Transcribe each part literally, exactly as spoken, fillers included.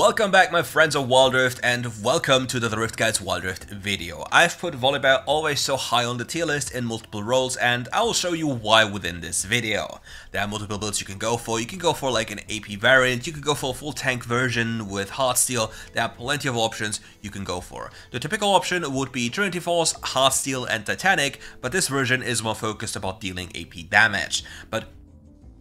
Welcome back, my friends of Wild Rift, and welcome to the RiftGuides Wild Rift video. I've put Volibear always so high on the tier list in multiple roles, and I will show you why within this video. There are multiple builds you can go for. You can go for like an A P variant, you can go for a full tank version with Heartsteel. There are plenty of options you can go for. The typical option would be Trinity Force, Heartsteel and Titanic, but this version is more focused about dealing A P damage. But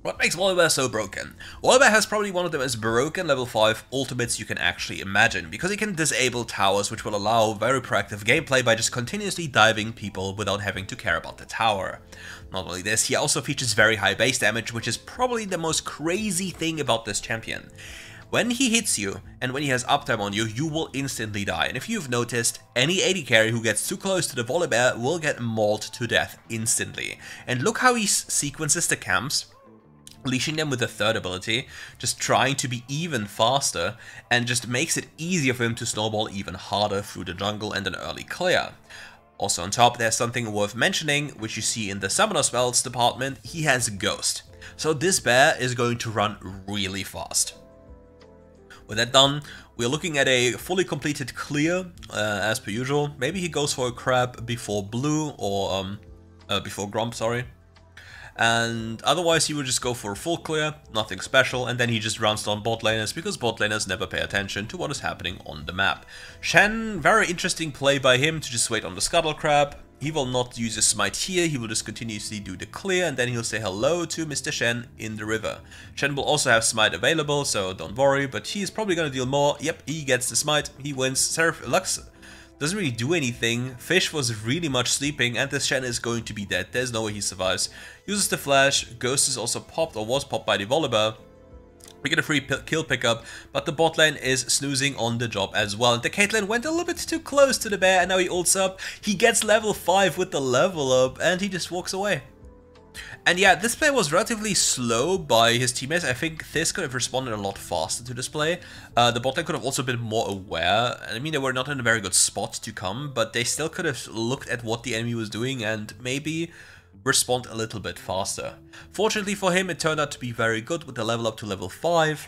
what makes Volibear so broken? Volibear has probably one of the most broken level five ultimates you can actually imagine, because he can disable towers, which will allow very proactive gameplay by just continuously diving people without having to care about the tower. Not only this, he also features very high base damage, which is probably the most crazy thing about this champion. When he hits you, and when he has uptime on you, you will instantly die. And if you've noticed, any A D carry who gets too close to the Volibear will get mauled to death instantly. And look how he sequences the camps, leashing them with the third ability, just trying to be even faster, and just makes it easier for him to snowball even harder through the jungle and an early clear. Also on top, there's something worth mentioning, which you see in the summoner spells department. He has Ghost. So this bear is going to run really fast. With that done, we're looking at a fully completed clear, uh, as per usual. Maybe he goes for a crab before blue, or um, uh, before Grump, sorry. And otherwise he would just go for a full clear, nothing special, and then he just runs down bot laners, because bot laners never pay attention to what is happening on the map. Shen, very interesting play by him to just wait on the Scuttle Crab. He will not use a smite here, he will just continuously do the clear, and then he'll say hello to Mister Shen in the river. Shen will also have smite available, so don't worry, but he is probably going to deal more. Yep, he gets the smite, he wins. Seraph Lux doesn't really do anything. Fish was really much sleeping, and this Shen is going to be dead. There's no way he survives. Uses the flash. Ghost is also popped, or was popped by the Volibear. We get a free kill pickup, but the bot lane is snoozing on the job as well. And the Caitlyn went a little bit too close to the bear, and now he ults up. He gets level five with the level up, and he just walks away. And yeah, this play was relatively slow by his teammates. I think Thys could have responded a lot faster to this play. Uh, the bot lane could have also been more aware. I mean, they were not in a very good spot to come, but they still could have looked at what the enemy was doing and maybe respond a little bit faster. Fortunately for him, it turned out to be very good with the level up to level five.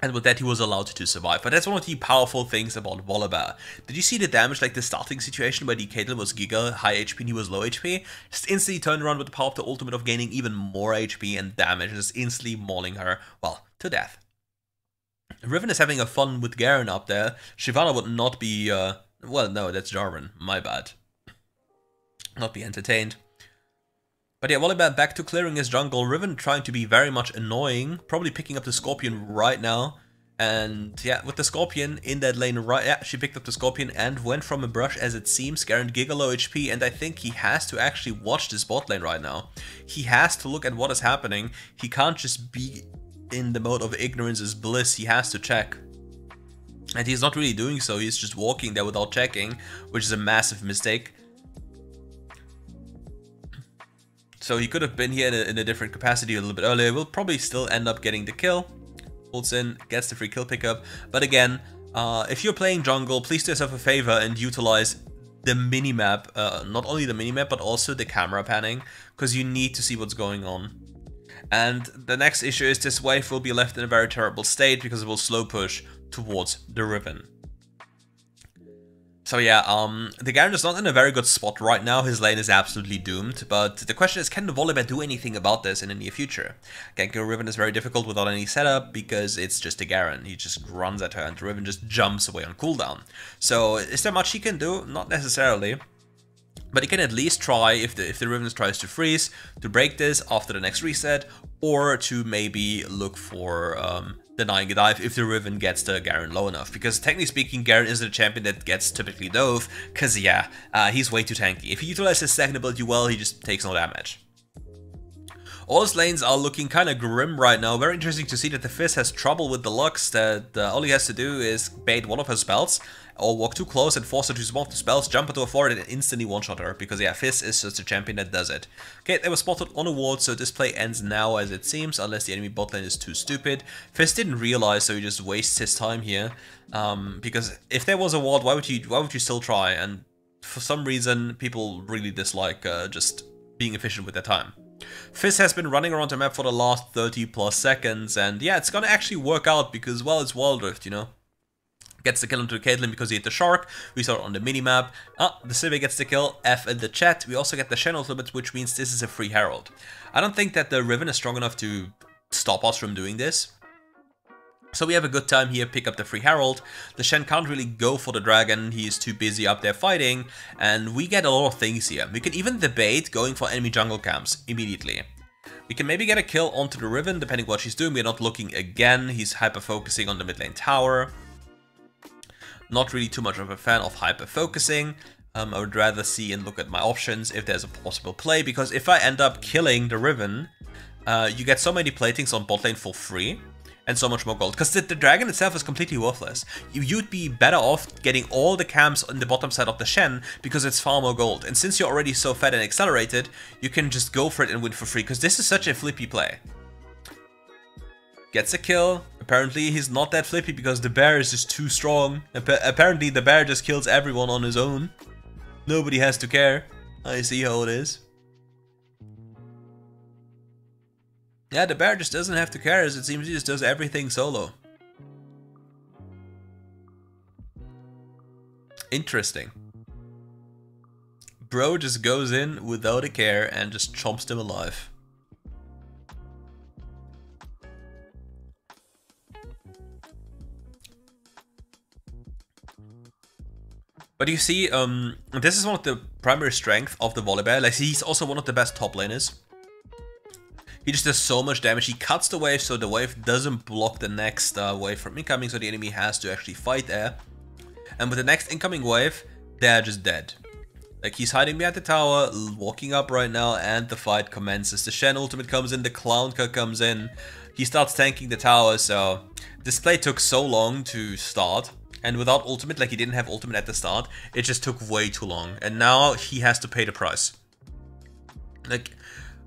And with that, he was allowed to survive. But that's one of the powerful things about Volibear. Did you see the damage, like the starting situation where the Caitlyn was giga, high H P, and he was low H P? Just instantly turned around with the power of the ultimate of gaining even more H P and damage, and just instantly mauling her, well, to death. Riven is having a fun with Garen up there. Shyvana would not be, uh, well, no, that's Jarvan. My bad. Not be entertained. But yeah, Volibear back to clearing his jungle. Riven trying to be very much annoying, probably picking up the Scorpion right now. And yeah, with the Scorpion in that lane right, yeah, she picked up the Scorpion and went from a brush as it seems. Garen giga low H P, and I think he has to actually watch this bot lane right now. He has to look at what is happening. He can't just be in the mode of ignorance is bliss, he has to check. And he's not really doing so, he's just walking there without checking, which is a massive mistake. So he could have been here in a, in a different capacity a little bit earlier. We'll probably still end up getting the kill. Pulls in, gets the free kill pickup. But again, uh, if you're playing jungle, please do yourself a favor and utilize the minimap. Uh, not only the minimap, but also the camera panning, because you need to see what's going on. And the next issue is this wave will be left in a very terrible state, because it will slow push towards the Riven. So yeah, um, the Garen is not in a very good spot right now, his lane is absolutely doomed, but the question is, can the Volibear do anything about this in the near future? Ganking Riven is very difficult without any setup, because it's just a Garen, he just runs at her and Riven just jumps away on cooldown. So, is there much he can do? Not necessarily. But he can at least try, if the, if the Riven tries to freeze, to break this after the next reset, or to maybe look for um, denying a dive if the Riven gets the Garen low enough, because technically speaking Garen is the champion that gets typically dove, because yeah, uh, he's way too tanky. If he utilizes his second ability well, he just takes no damage. All his lanes are looking kind of grim right now. Very interesting to see that the Fizz has trouble with the Lux, that uh, all he has to do is bait one of her spells, or walk too close and force her to use one of the spells, jump into a forward and instantly one-shot her, because yeah, Fizz is just a champion that does it. Okay, they were spotted on a ward, so this play ends now as it seems, unless the enemy bot lane is too stupid. Fizz didn't realize, so he just wastes his time here, um, because if there was a ward, why would you, why would you still try? And for some reason, people really dislike uh, just being efficient with their time. Fizz has been running around the map for the last thirty plus seconds, and yeah, it's gonna actually work out because, well, it's Wild Rift, you know. Gets the kill into Caitlyn because he hit the shark. We saw it on the minimap. Ah, the Sivir gets the kill. F in the chat. We also get the Channel Limit, which means this is a free Herald. I don't think that the Riven is strong enough to stop us from doing this. So we have a good time here, pick up the free Herald. The Shen can't really go for the Dragon, he is too busy up there fighting, and we get a lot of things here. We can even debate going for enemy jungle camps immediately. We can maybe get a kill onto the Riven, depending what she's doing. We're not looking again, he's hyper-focusing on the mid lane tower. Not really too much of a fan of hyper-focusing. Um, I would rather see and look at my options if there's a possible play, because if I end up killing the Riven, uh, you get so many platings on bot lane for free. And so much more gold, because the, the dragon itself is completely worthless. You, you'd be better off getting all the camps on the bottom side of the Shen, because it's far more gold. And since you're already so fed and accelerated, you can just go for it and win for free, because this is such a flippy play. Gets a kill. Apparently he's not that flippy, because the bear is just too strong. Appa apparently the bear just kills everyone on his own. Nobody has to care. I see how it is. Yeah, the bear just doesn't have to care, as it seems he just does everything solo. Interesting. Bro just goes in without a care and just chomps them alive. But you see, um, this is one of the primary strengths of the Volibear. Like, he's also one of the best top laners. He just does so much damage. He cuts the wave so the wave doesn't block the next uh, wave from incoming, so the enemy has to actually fight there. And with the next incoming wave, they're just dead. Like, he's hiding behind the tower, walking up right now, and the fight commences. The Shen ultimate comes in, the Clown Cut comes in. He starts tanking the tower, so this play took so long to start. And without ultimate, like, he didn't have ultimate at the start, it just took way too long. And now he has to pay the price. Like,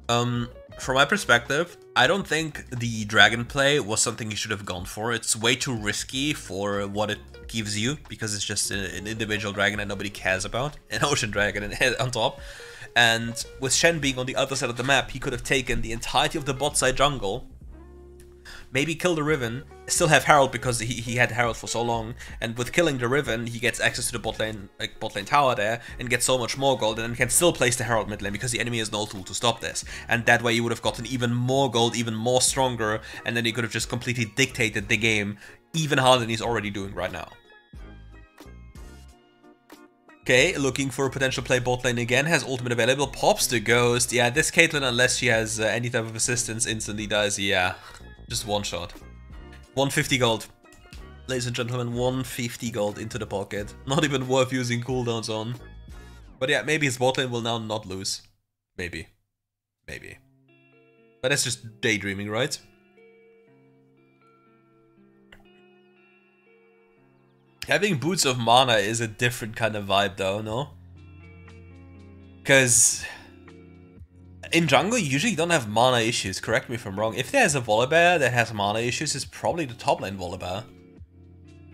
um... From my perspective, I don't think the dragon play was something you should have gone for. It's way too risky for what it gives you, because it's just an individual dragon that nobody cares about. An ocean dragon on top. And with Shen being on the other side of the map, he could have taken the entirety of the bot side jungle, maybe kill the Riven, still have Herald because he, he had Herald for so long, and with killing the Riven, he gets access to the bot lane, like, bot lane tower there, and gets so much more gold, and then can still place the Herald mid lane because the enemy has no tool to stop this. And that way you would have gotten even more gold, even more stronger, and then he could have just completely dictated the game even harder than he's already doing right now. Okay, looking for a potential play bot lane again, has ultimate available, pops the Ghost. Yeah, this Caitlyn, unless she has uh, any type of assistance, instantly dies. Yeah. Just one shot. one fifty gold. Ladies and gentlemen, one fifty gold into the pocket. Not even worth using cooldowns on. But yeah, maybe his bot lane will now not lose. Maybe. Maybe. But that's just daydreaming, right? Having boots of mana is a different kind of vibe though, no? Because in jungle, you usually don't have mana issues, correct me if I'm wrong. If there's a Volibear that has mana issues, it's probably the top lane Volibear.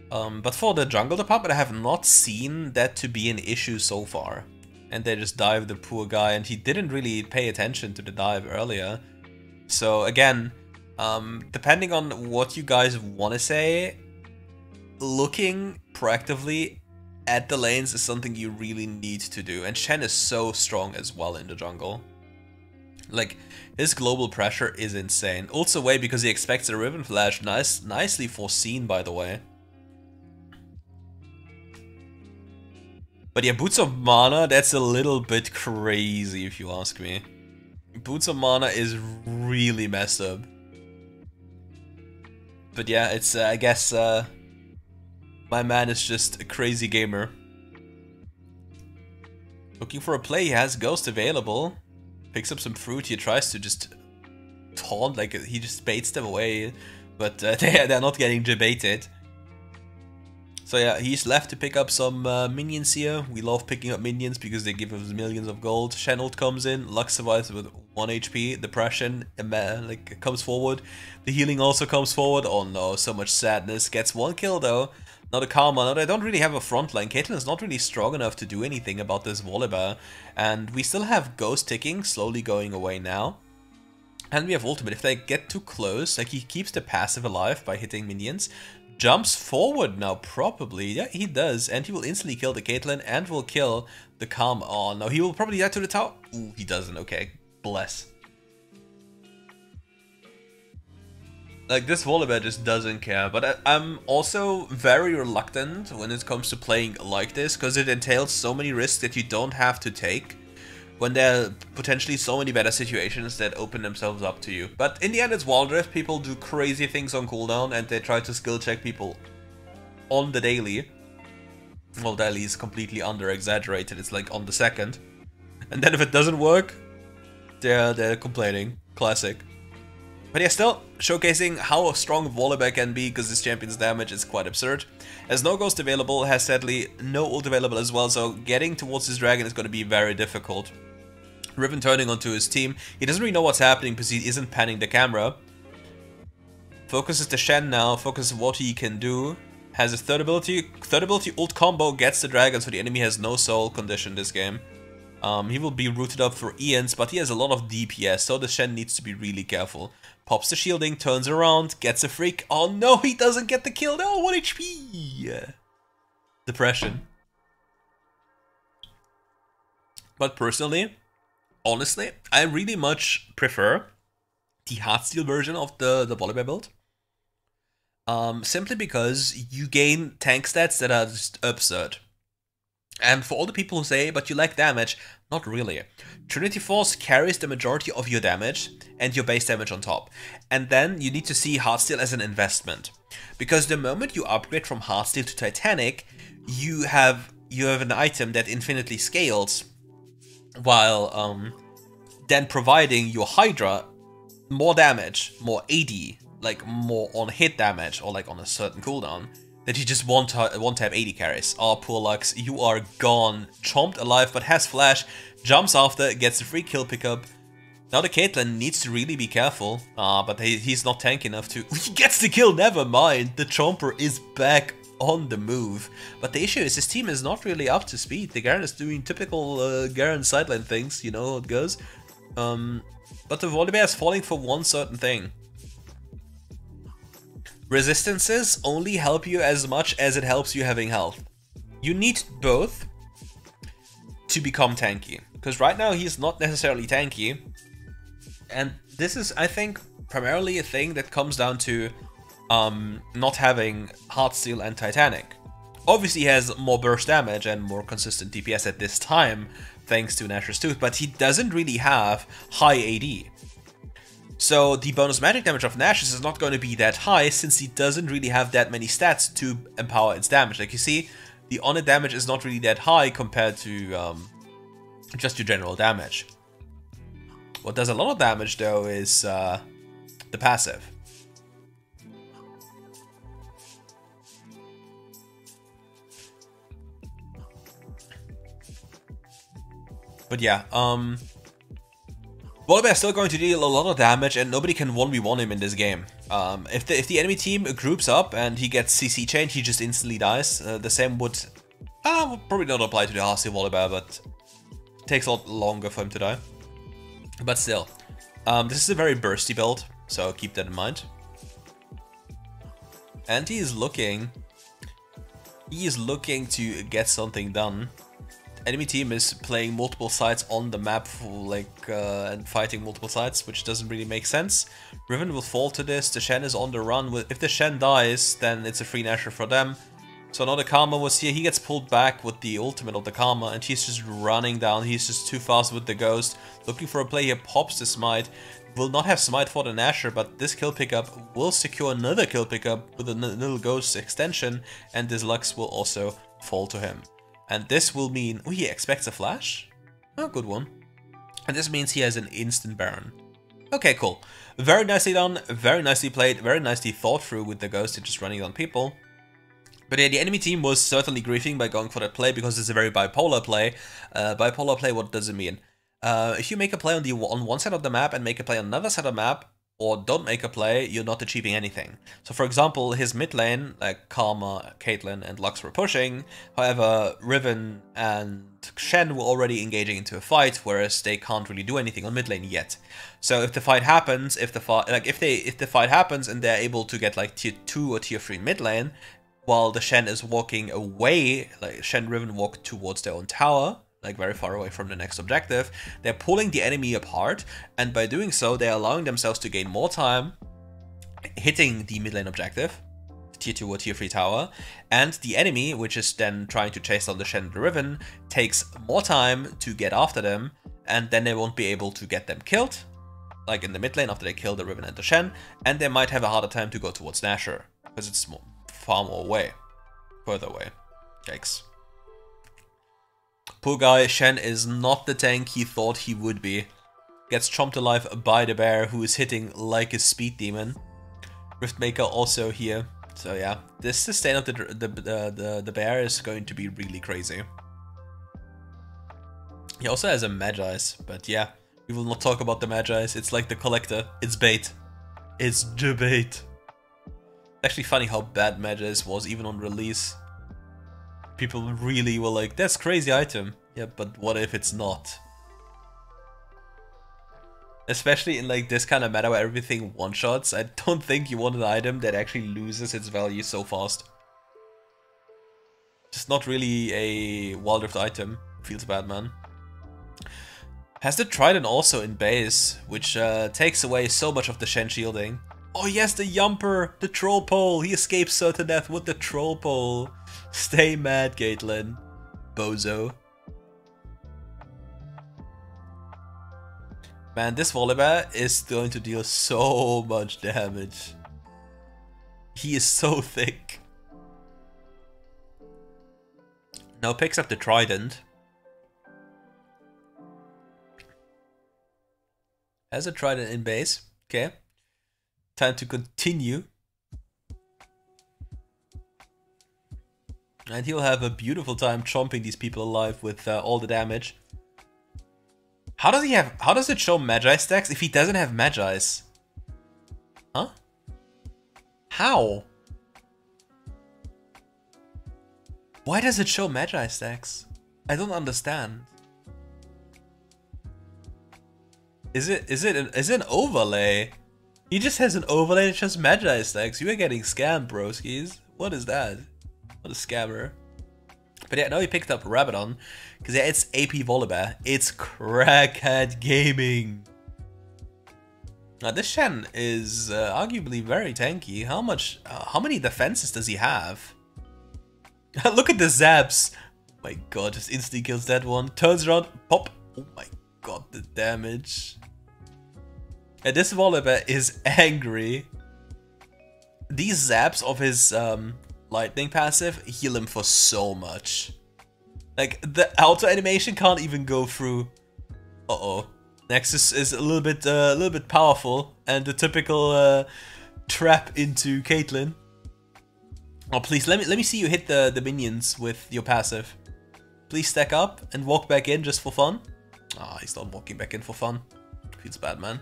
Um, but for the jungle department, I have not seen that to be an issue so far. And they just dive the poor guy, and he didn't really pay attention to the dive earlier. So again, um, depending on what you guys want to say, looking proactively at the lanes is something you really need to do. And Shen is so strong as well in the jungle. Like, his global pressure is insane. Also, way because he expects a Riven Flash. Nice, nicely foreseen, by the way. But yeah, Boots of Mana, that's a little bit crazy, if you ask me. Boots of Mana is really messed up. But yeah, it's, uh, I guess, uh, my man is just a crazy gamer. Looking for a play, he has Ghost available. Picks up some fruit, he tries to just taunt, like, he just baits them away, but uh, they, they're not getting jebaited. So yeah, he's left to pick up some uh, minions here. We love picking up minions because they give us millions of gold. Shenhold comes in, Lux survives with one H P, Depression like comes forward, the healing also comes forward. Oh no, so much sadness, gets one kill though. Not a Karma, not, I don't really have a frontline. Caitlyn is not really strong enough to do anything about this Volibear. And we still have Ghost ticking, slowly going away now. And we have ultimate. If they get too close, like, he keeps the passive alive by hitting minions. Jumps forward now, probably. Yeah, he does. And he will instantly kill the Caitlyn and will kill the Calm On. Now, he will probably die to the tower. Ooh, he doesn't. Okay, bless. Like, this Volibear just doesn't care. But I, I'm also very reluctant when it comes to playing like this, because it entails so many risks that you don't have to take, when there are potentially so many better situations that open themselves up to you. But in the end, it's Wild Rift. People do crazy things on cooldown, and they try to skill check people on the daily. Well, daily is completely under-exaggerated. It's like on the second. And then if it doesn't work, they're, they're complaining. Classic. But yeah, still, showcasing how strong Volibear can be, because this champion's damage is quite absurd. Has no ghost available, has sadly no ult available as well, so getting towards this dragon is going to be very difficult. Riven turning onto his team. He doesn't really know what's happening because he isn't panning the camera. Focuses the Shen now, focuses what he can do. Has his third ability. Third ability ult combo gets the dragon, so the enemy has no soul condition this game. Um, he will be rooted up for Ian's, but he has a lot of D P S, so the Shen needs to be really careful. Pops the shielding, turns around, gets a freak. Oh no, he doesn't get the kill. No, one H P. Depression. But personally, honestly, I really much prefer the Heartsteel version of the, the Volibear build. Um, simply because you gain tank stats that are just absurd. And for all the people who say, but you lack damage, not really. Trinity Force carries the majority of your damage and your base damage on top. And then you need to see Heartsteel as an investment. Because the moment you upgrade from Heartsteel to Titanic, you have you have an item that infinitely scales, while um, then providing your Hydra more damage, more A D, like more on hit damage or like on a certain cooldown, that you just one tap A D carries. Oh, poor Lux, you are gone. Chomped alive, but has flash, jumps after, gets a free kill pickup. Now the Caitlyn needs to really be careful, uh, but he, he's not tank enough to... He gets the kill, never mind. The Chomper is back on the move. But the issue is his team is not really up to speed. The Garen is doing typical uh, Garen sideline things, you know how it goes. Um, but the Volibear is falling for one certain thing. Resistances only help you as much as it helps you having health. You need both to become tanky, because right now he's not necessarily tanky. And this is, I think, primarily a thing that comes down to um, not having Heartsteel and Titanic. Obviously he has more burst damage and more consistent D P S at this time, thanks to Nashor's Tooth, but he doesn't really have high A D. So the bonus magic damage of Nashor's is not going to be that high, since he doesn't really have that many stats to empower its damage. Like you see, the on-hit damage is not really that high compared to um, just your general damage. What does a lot of damage though is uh, the passive. But yeah, um... Volibear is still going to deal a lot of damage, and nobody can one v one him in this game. Um, if, the, if the enemy team groups up and he gets C C chained, he just instantly dies. Uh, the same would, uh, would probably not apply to the Heartsteel Volibear, but it takes a lot longer for him to die. But still, um, this is a very bursty build, so keep that in mind. And he is looking, he is looking to get something done. Enemy team is playing multiple sides on the map for, like uh, and fighting multiple sides, which doesn't really make sense. Riven will fall to this. The Shen is on the run. If the Shen dies, then it's a free Nashor for them. So now the Karma was here. He gets pulled back with the ultimate of the Karma, and he's just running down. He's just too fast with the Ghost. Looking for a play here. Pops the Smite. Will not have Smite for the Nashor, but this kill pickup will secure another kill pickup with a little Ghost extension, and this Lux will also fall to him. And this will mean... Oh, he expects a flash? Oh, good one. And this means he has an instant Baron. Okay, cool. Very nicely done, very nicely played, very nicely thought through with the Ghost and just running on people. But yeah, the enemy team was certainly griefing by going for that play, because it's a very bipolar play. Uh, bipolar play, what does it mean? Uh, if you make a play on the on one side of the map and make a play on another side of the map, or don't make a play, you're not achieving anything. So for example, his mid lane, like Karma, Caitlyn, and Lux were pushing. However, Riven and Shen were already engaging into a fight, whereas they can't really do anything on mid lane yet. So if the fight happens, if the fight like if they if the fight happens and they're able to get like tier two or tier three mid lane, while the Shen is walking away, like Shen Riven walk towards their own tower, like very far away from the next objective, they're pulling the enemy apart, and by doing so, they're allowing themselves to gain more time hitting the mid lane objective, tier two or tier three tower, and the enemy, which is then trying to chase down the Shen and the Riven, takes more time to get after them, and then they won't be able to get them killed, like in the mid lane after they kill the Riven and the Shen, and they might have a harder time to go towards Nashor, because it's more, far more away, further away. Yikes. Poor guy, Shen is not the tank he thought he would be. Gets chomped alive by the bear, who is hitting like a speed demon. Riftmaker also here. So yeah, this sustain of the the, the, the the bear is going to be really crazy. He also has a Magize, but yeah, we will not talk about the Magize. It's like the Collector. It's bait. It's the bait. Actually funny how bad Magize was even on release. People really were like, that's crazy item. Yeah, but what if it's not? Especially in like this kind of meta where everything one-shots, I don't think you want an item that actually loses its value so fast. Just not really a Wild Rift item. Feels bad, man. Has the Trident also in base, which uh, takes away so much of the Shen shielding. Oh yes, the Yumper! The Troll Pole! He escapes certain death with the Troll Pole! Stay mad, Caitlyn. Bozo. Man, this Volibear is going to deal so much damage. He is so thick. Now picks up the Trident. Has a Trident in base. Okay. Time to continue. And he'll have a beautiful time chomping these people alive with uh, all the damage. How does he have? How does it show Magi stacks if he doesn't have Magi's? Huh? How? Why does it show Magi stacks? I don't understand. Is it? Is it? An, is it an overlay? He just has an overlay that shows Magi stacks. You are getting scammed, broskies. What is that? What a scammer. But yeah, now he picked up Rabadon, because yeah, it's A P Volibear. It's crackhead gaming. Now this Shen is uh, arguably very tanky. How much, uh, how many defenses does he have? Look at the zaps. My god, just instantly kills that one. Turns around, pop. Oh my god, the damage. And this Volibear is angry. These zaps of his, um... lightning passive heal him for so much. Like the auto animation can't even go through. Uh oh, Nexus is a little bit, uh, a little bit powerful, and the typical uh, trap into Caitlyn. Oh please, let me let me see you hit the the minions with your passive. Please stack up and walk back in just for fun. Ah, oh, he's not walking back in for fun. Feels bad, man.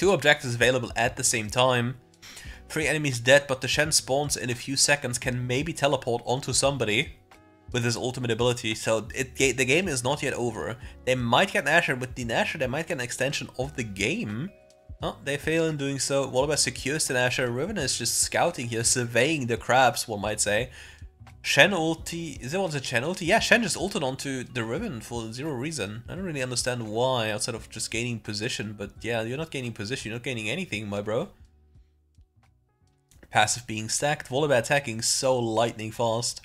Two objectives available at the same time. Three enemies dead, but the Shen spawns in a few seconds, can maybe teleport onto somebody with his ultimate ability, so it, the game is not yet over. They might get Nashor, with the Nashor they might get an extension of the game. Oh, they fail in doing so. Volibear secures the Nashor. Riven is just scouting here, surveying the crabs, one might say. Shen ulti, is there one that's a Shen ulti? Yeah, Shen just ulted onto the Riven for zero reason. I don't really understand why, outside of just gaining position, but yeah, you're not gaining position, you're not gaining anything, my bro. Passive being stacked, Volibear attacking so lightning fast.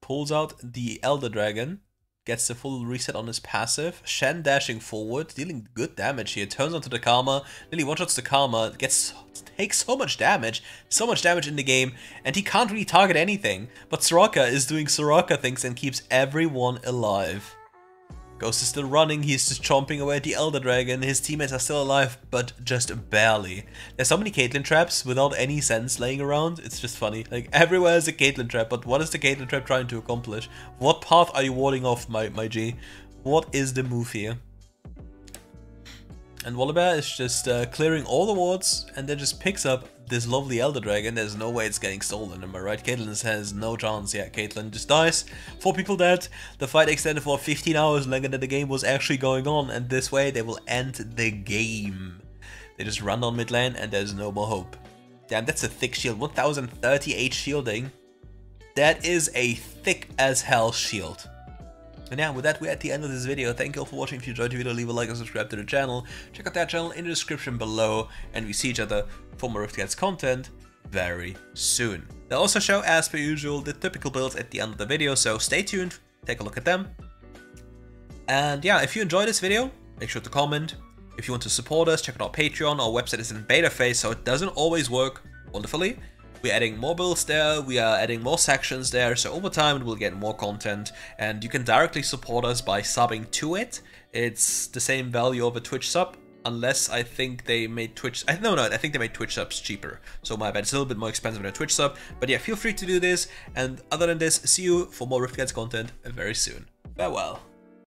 Pulls out the Elder Dragon, gets the full reset on his passive. Shen dashing forward, dealing good damage here, turns onto the Karma, nearly one-shots the Karma, gets, takes so much damage, so much damage in the game, and he can't really target anything. But Soraka is doing Soraka things and keeps everyone alive. Ghost is still running, he's just chomping away at the Elder Dragon, his teammates are still alive, but just barely. There's so many Caitlyn traps without any sense laying around, it's just funny. Like, everywhere is a Caitlyn trap, but what is the Caitlyn trap trying to accomplish? What path are you warding off, my, my G? What is the move here? And Volibear is just uh, clearing all the wards and then just picks up this lovely Elder Dragon. There's no way it's getting stolen, am I right? Caitlyn has no chance. Yeah, Caitlyn just dies. Four people dead. The fight extended for fifteen hours longer than the game was actually going on, and this way they will end the game. They just run down mid lane and there's no more hope. Damn, that's a thick shield. one thousand thirty-eight shielding. That is a thick as hell shield. And yeah, with that, we're at the end of this video. Thank you all for watching. If you enjoyed the video, leave a like and subscribe to the channel. Check out that channel in the description below, and we see each other for more RiftGuides content very soon. They'll also show, as per usual, the typical builds at the end of the video, so stay tuned, take a look at them. And yeah, if you enjoyed this video, make sure to comment. If you want to support us, check out our Patreon. Our website is in beta phase, so it doesn't always work wonderfully. We're adding more builds there, we are adding more sections there, so over time we'll get more content, and you can directly support us by subbing to it. It's the same value of a Twitch sub, unless I think they made Twitch... I, no, no, I think they made Twitch subs cheaper, so my bad, it's a little bit more expensive than a Twitch sub. But yeah, feel free to do this, and other than this, see you for more RiftGuides content very soon. Farewell.